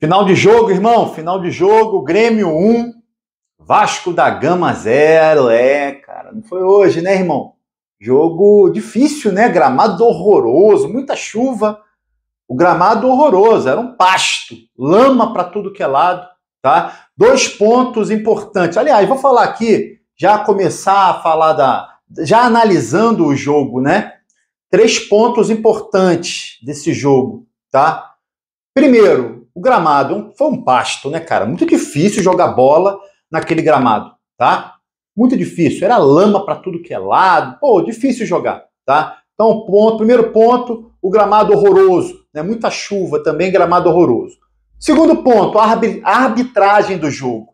Final de jogo, irmão. Final de jogo, Grêmio 1, Vasco da Gama 0. É, cara, não foi hoje, né, irmão? Jogo difícil, né? Gramado horroroso, muita chuva. O gramado horroroso, era um pasto, lama para tudo que é lado, tá? 2 pontos importantes. Aliás, vou falar aqui, já começar a falar já analisando o jogo, né? 3 pontos importantes desse jogo, tá? Primeiro, o gramado foi um pasto, né, cara? Muito difícil jogar bola naquele gramado, tá? Muito difícil, era lama para tudo que é lado, pô, difícil jogar, tá? Então, primeiro ponto, o gramado horroroso, né? Muita chuva também, gramado horroroso. Segundo ponto, a arbitragem do jogo.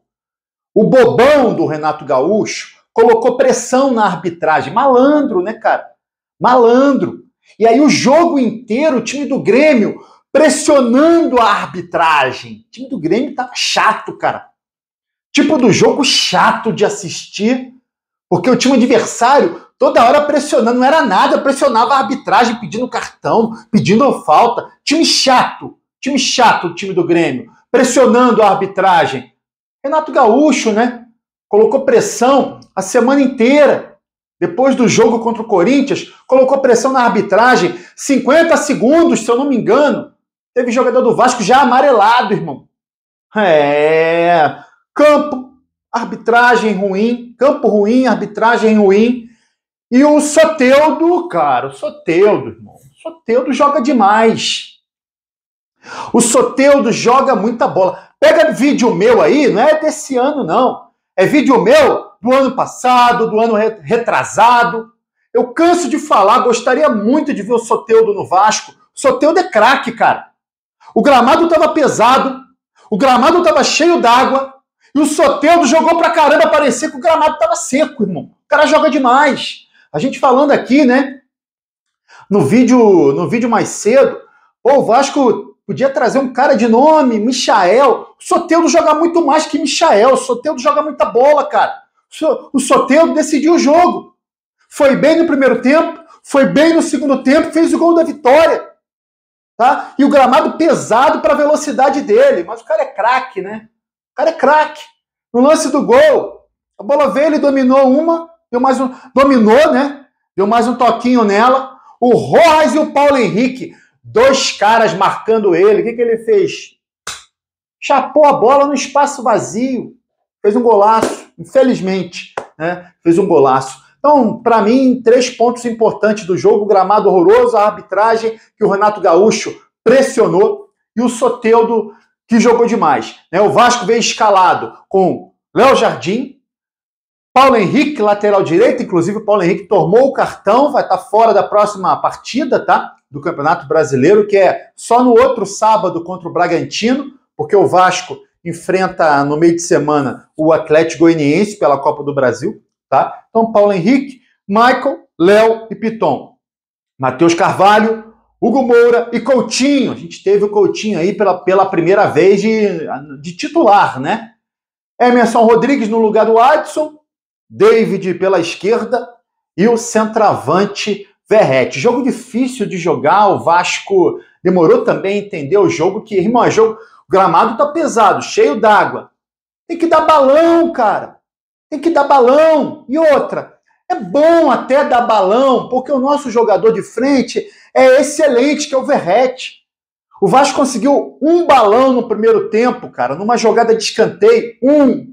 O bobão do Renato Gaúcho colocou pressão na arbitragem. Malandro, né, cara? Malandro. E aí o jogo inteiro, o time do Grêmio pressionando a arbitragem. O time do Grêmio tava chato, cara. Tipo do jogo chato de assistir, porque o time adversário toda hora pressionando, não era nada, pressionava a arbitragem pedindo cartão, pedindo falta. Time chato o time do Grêmio, pressionando a arbitragem. Renato Gaúcho, né? Colocou pressão a semana inteira. Depois do jogo contra o Corinthians, colocou pressão na arbitragem. 50 segundos, se eu não me engano, teve jogador do Vasco já amarelado, irmão. É. Campo, arbitragem ruim, campo ruim, arbitragem ruim. E o Soteldo, cara, o Soteldo, irmão. O Soteldo joga demais. O Soteldo joga muita bola. Pega vídeo meu aí, não é desse ano, não. É vídeo meu do ano passado, do ano retrasado. Eu canso de falar, gostaria muito de ver o Soteldo no Vasco. O Soteldo é craque, cara. O gramado tava pesado, o gramado tava cheio d'água, e o Soteldo jogou pra caramba, parecia que o gramado tava seco, irmão. O cara joga demais. A gente falando aqui, né, no vídeo mais cedo, pô, o Vasco podia trazer um cara de nome, Michael. O Soteldo joga muito mais que Michael. O Soteldo joga muita bola, cara. O Soteldo decidiu o jogo. Foi bem no primeiro tempo, foi bem no segundo tempo, fez o gol da vitória. Tá? E o gramado pesado para a velocidade dele. Mas o cara é craque, né? O cara é craque. No lance do gol, a bola veio, ele dominou uma, dominou, né? Deu mais um toquinho nela. O Rojas e o Paulo Henrique, 2 caras marcando ele. O que ele fez? Chapou a bola no espaço vazio. Fez um golaço, infelizmente, né? Fez um golaço. Então, para mim, 3 pontos importantes do jogo: o gramado horroroso, a arbitragem que o Renato Gaúcho pressionou e o Soteldo que jogou demais, né? O Vasco veio escalado com Léo Jardim, Paulo Henrique, lateral direito. Inclusive, o Paulo Henrique tomou o cartão, vai estar fora da próxima partida, tá? Do Campeonato Brasileiro, que é só no outro sábado contra o Bragantino, porque o Vasco enfrenta no meio de semana o Atlético Goianiense pela Copa do Brasil, tá? Então, Paulo Henrique, Michael, Léo e Piton. Matheus Carvalho, Hugo Moura e Coutinho. A gente teve o Coutinho aí pela primeira vez de titular, né? Emerson Rodrigues no lugar do Adson David pela esquerda e o centroavante Verrete. Jogo difícil de jogar, o Vasco demorou também a entender o jogo, que, irmão, o gramado tá pesado, cheio d'água. Tem que dar balão, cara. Tem que dar balão. E outra, é bom até dar balão, porque o nosso jogador de frente é excelente, que é o Verrete. O Vasco conseguiu 1 balão no primeiro tempo, cara, numa jogada de escanteio, 1.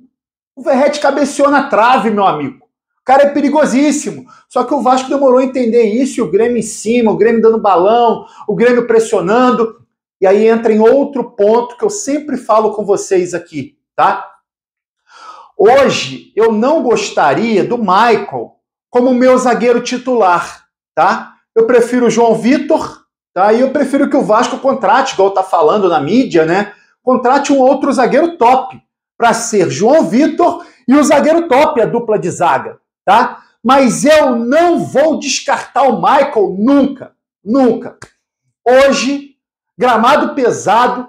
O Verrete cabeceou na trave, meu amigo. O cara é perigosíssimo. Só que o Vasco demorou a entender isso, e o Grêmio em cima, o Grêmio dando balão, o Grêmio pressionando. E aí entra em outro ponto que eu sempre falo com vocês aqui, tá? Hoje, eu não gostaria do Michael como meu zagueiro titular, tá? Eu prefiro o João Vitor, tá? E eu prefiro que o Vasco contrate, igual tá falando na mídia, né? Contrate um outro zagueiro top, para ser João Vitor e o zagueiro top, a dupla de zaga, tá? Mas eu não vou descartar o Michael nunca, nunca. Hoje, gramado pesado,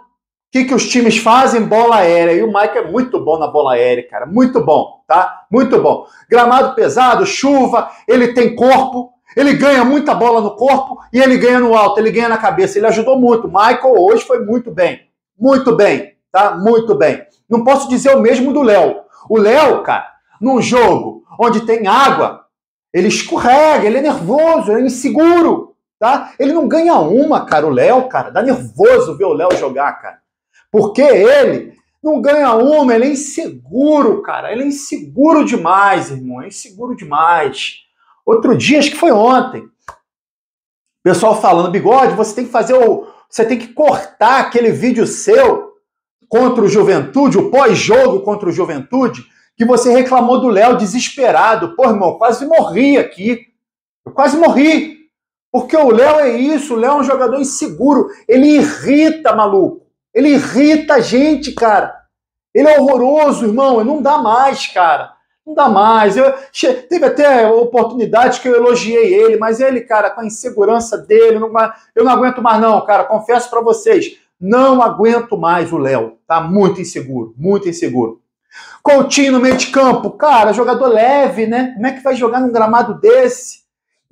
o que os times fazem? Bola aérea. E o Michael é muito bom na bola aérea, cara, muito bom, tá? Muito bom. Gramado pesado, chuva, ele tem corpo, ele ganha muita bola no corpo e ele ganha no alto, ele ganha na cabeça. Ele ajudou muito. O Michael hoje foi muito bem. muito bem, tá? Muito bem. Não posso dizer o mesmo do Léo. O Léo, cara, num jogo onde tem água, ele escorrega, ele é nervoso, ele é inseguro, tá? Ele não ganha uma, cara, o Léo, cara. Dá nervoso ver o Léo jogar, cara. Porque ele não ganha uma, ele é inseguro, cara. Ele é inseguro demais, irmão. É inseguro demais. Outro dia, acho que foi ontem, o pessoal falando, Bigode, você tem que fazer o... Você tem que cortar aquele vídeo seu contra o Juventude, o pós-jogo contra o Juventude, que você reclamou do Léo desesperado. Pô, irmão, quase morri aqui. Eu quase morri. Porque o Léo é isso, o Léo é um jogador inseguro. Ele irrita, maluco. Ele irrita a gente, cara. Ele é horroroso, irmão. Não dá mais, cara. Não dá mais. Teve até oportunidade que eu elogiei ele, mas ele, cara, com a insegurança dele, eu não aguento mais não, cara. Confesso pra vocês, não aguento mais o Léo. Tá muito inseguro, muito inseguro. Coutinho no meio de campo, cara, jogador leve, né? Como é que vai jogar num gramado desse?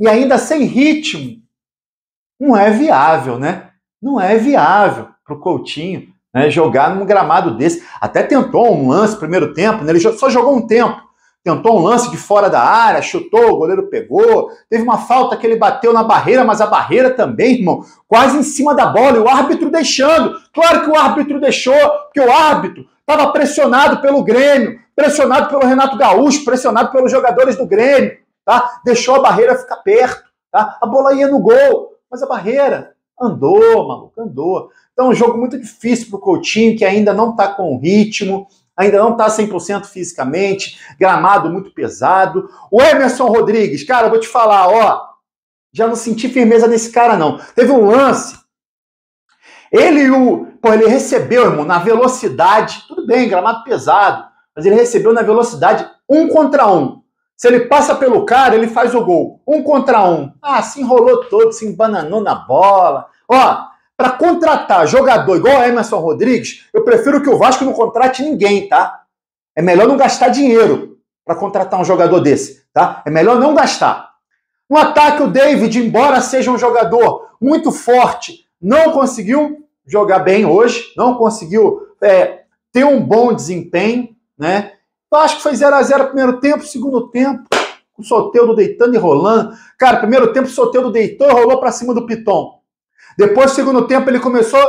E ainda sem ritmo? Não é viável, né? Não é viável pro Coutinho, né, jogar num gramado desse. Até tentou um lance no primeiro tempo, né? Ele só jogou um tempo. Tentou um lance de fora da área, chutou, o goleiro pegou. Teve uma falta que ele bateu na barreira, mas a barreira também, irmão, quase em cima da bola. E o árbitro deixando. Claro que o árbitro deixou, porque o árbitro estava pressionado pelo Grêmio, pressionado pelo Renato Gaúcho, pressionado pelos jogadores do Grêmio, tá? Deixou a barreira ficar perto, tá? A bola ia no gol, mas a barreira andou, maluco, andou. Então é um jogo muito difícil pro Coutinho, que ainda não tá com ritmo, ainda não está 100% fisicamente, gramado muito pesado. O Emerson Rodrigues, cara, eu vou te falar, ó, já não senti firmeza nesse cara, não. Teve um lance, ele recebeu, irmão, na velocidade, tudo bem, gramado pesado, mas ele recebeu na velocidade 1 contra 1. Se ele passa pelo cara, ele faz o gol. 1 contra 1. Ah, se enrolou todo, se embananou na bola. Ó, para contratar jogador igual a Emerson Rodrigues, eu prefiro que o Vasco não contrate ninguém, tá? É melhor não gastar dinheiro para contratar um jogador desse, tá? É melhor não gastar. No ataque, o David, embora seja um jogador muito forte, não conseguiu jogar bem hoje, não conseguiu ter um bom desempenho, né? Eu acho que foi 0 a 0 primeiro tempo, segundo tempo, o Soteldo deitando e rolando. Cara, primeiro tempo o Soteldo deitou e rolou para cima do Piton. Depois, segundo tempo, ele começou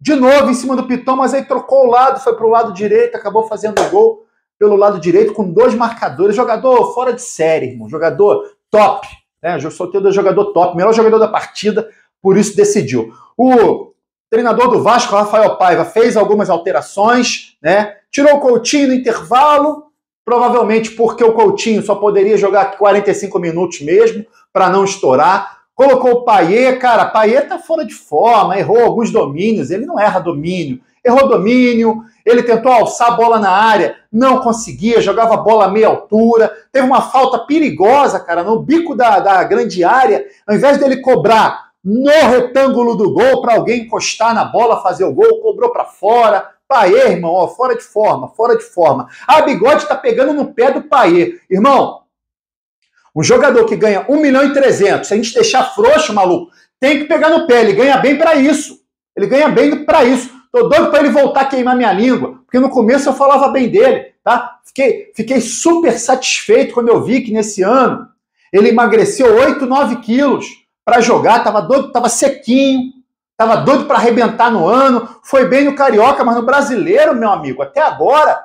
de novo em cima do Piton, mas aí trocou o lado, foi para o lado direito, acabou fazendo o gol pelo lado direito com 2 marcadores. Jogador fora de série, irmão. Jogador top, né? Soteldo é jogador top, melhor jogador da partida, por isso decidiu. O treinador do Vasco, Rafael Paiva, fez algumas alterações, né? Tirou o Coutinho no intervalo, provavelmente porque o Coutinho só poderia jogar 45 minutos mesmo, para não estourar. Colocou o Payet, cara, Payet tá fora de forma, errou alguns domínios, ele não erra domínio, errou domínio, ele tentou alçar a bola na área, não conseguia, jogava a bola a meia altura, teve uma falta perigosa, cara, no bico da grande área, ao invés dele cobrar no retângulo do gol para alguém encostar na bola, fazer o gol, cobrou para fora. Payet, irmão, ó, fora de forma, fora de forma. A Bigode tá pegando no pé do Payet, irmão. Um jogador que ganha 1 milhão e 300, se a gente deixar frouxo, maluco, tem que pegar no pé. Ele ganha bem pra isso. Ele ganha bem pra isso. Tô doido pra ele voltar a queimar minha língua, porque no começo eu falava bem dele, tá? Fiquei super satisfeito quando eu vi que nesse ano ele emagreceu 8, 9 quilos pra jogar. Tava doido, tava sequinho, tava doido pra arrebentar no ano. Foi bem no Carioca, mas no Brasileiro, meu amigo, até agora,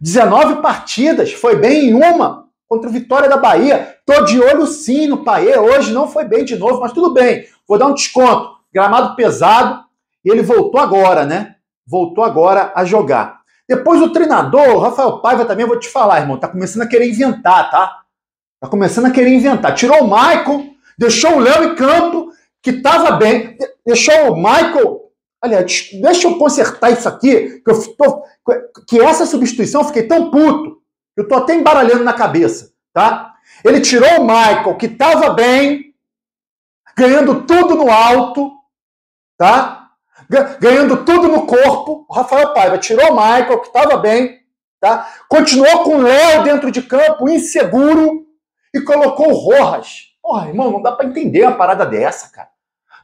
19 partidas, foi bem em uma. Contra o Vitória da Bahia, tô de olho sim no Payet, hoje não foi bem de novo, mas tudo bem, vou dar um desconto, gramado pesado, e ele voltou agora, né, voltou agora a jogar. Depois o treinador, o Rafael Paiva também, eu vou te falar, irmão, tá começando a querer inventar, tá? Tá começando a querer inventar, tirou o Maicon, deixou o Léo em campo, que tava bem, deixou o Michael, aliás, deixa eu consertar isso aqui, que essa substituição eu fiquei tão puto, eu tô até embaralhando na cabeça, tá? Ele tirou o Michael, que tava bem, ganhando tudo no alto, tá? Ganhando tudo no corpo. O Rafael Paiva tirou o Michael, que tava bem, tá? Continuou com o Léo dentro de campo, inseguro, e colocou o Rojas. Porra, irmão, não dá pra entender uma parada dessa, cara.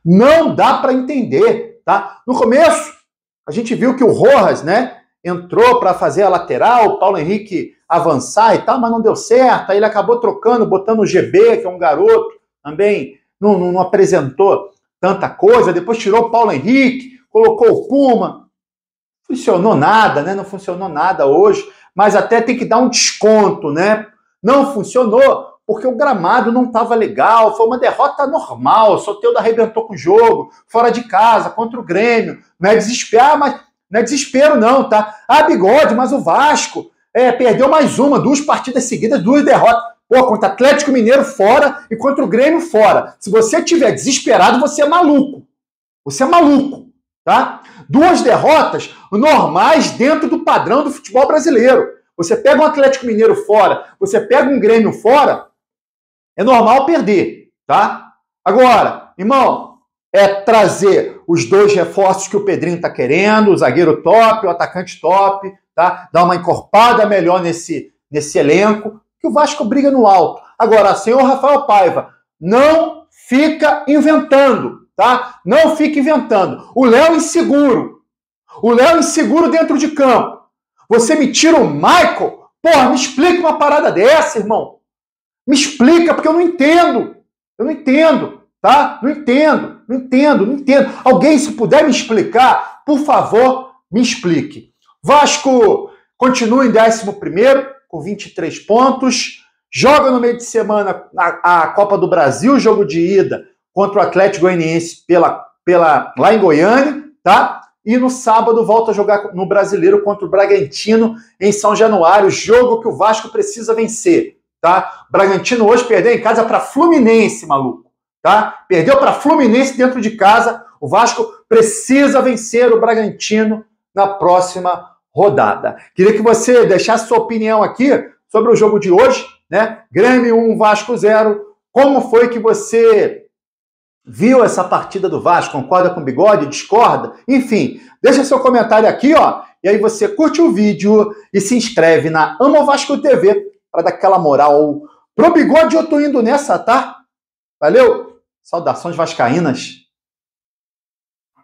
Não dá pra entender, tá? No começo, A gente viu que o Rojas, né, entrou para fazer a lateral, o Paulo Henrique avançar e tal, mas não deu certo. Aí ele acabou trocando, botando o GB, que é um garoto, também não apresentou tanta coisa. Depois tirou o Paulo Henrique, colocou o Puma. Funcionou nada, né? Não funcionou nada hoje, mas até tem que dar um desconto, né? Não funcionou porque o gramado não estava legal, foi uma derrota normal, o Soteldo arrebentou com o jogo, fora de casa, contra o Grêmio. Não é desespero, mas não é desespero não, tá? Ah, bigode, mas o Vasco perdeu mais uma, 2 partidas seguidas, 2 derrotas. Pô, contra o Atlético Mineiro fora e contra o Grêmio fora. Se você tiver desesperado, você é maluco. Você é maluco, tá? 2 derrotas normais dentro do padrão do futebol brasileiro. Você pega um Atlético Mineiro fora, você pega um Grêmio fora, é normal perder, tá? Agora, irmão, é trazer os 2 reforços que o Pedrinho tá querendo, o zagueiro top, o atacante top, tá? Dar uma encorpada melhor nesse elenco, que o Vasco briga no alto. Agora, senhor Rafael Paiva, não fica inventando, tá? Não fica inventando. O Léo inseguro. O Léo inseguro dentro de campo. Você me tira o Michael? Porra, me explica uma parada dessa, irmão. Me explica, porque eu não entendo. Eu não entendo, tá? Não entendo, não entendo, não entendo. Alguém, se puder me explicar, por favor, me explique. Vasco continua em 11º, com 23 pontos. Joga no meio de semana a Copa do Brasil, jogo de ida contra o Atlético Goianiense lá em Goiânia, tá? E no sábado volta a jogar no Brasileiro contra o Bragantino em São Januário, jogo que o Vasco precisa vencer. Tá? Bragantino hoje perdeu em casa para Fluminense, maluco, tá? Perdeu para Fluminense dentro de casa. O Vasco precisa vencer o Bragantino na próxima rodada. Queria que você deixasse sua opinião aqui sobre o jogo de hoje, né? Grêmio 1, Vasco 0. Como foi que você viu essa partida do Vasco? Concorda com o Bigode? Discorda? Enfim, deixa seu comentário aqui, ó. E aí você curte o vídeo e se inscreve na Amo Vasco TV, para dar aquela moral pro Bigode. Eu tô indo nessa, tá? Valeu! Saudações vascaínas!